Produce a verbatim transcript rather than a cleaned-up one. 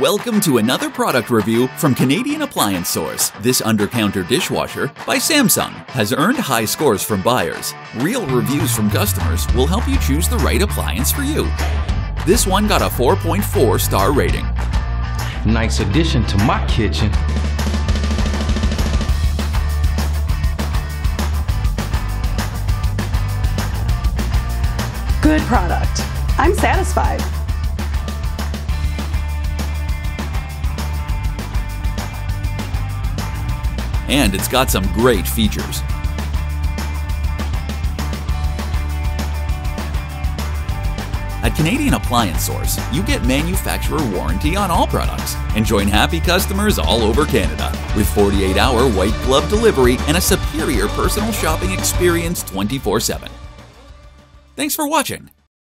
Welcome to another product review from Canadian Appliance Source. This under-counter dishwasher by Samsung has earned high scores from buyers. Real reviews from customers will help you choose the right appliance for you. This one got a four point four star rating. Nice addition to my kitchen. Good product. I'm satisfied. And it's got some great features. At Canadian Appliance Source, you get manufacturer warranty on all products and join happy customers all over Canada with forty-eight hour white glove delivery and a superior personal shopping experience twenty-four seven. Thanks for watching.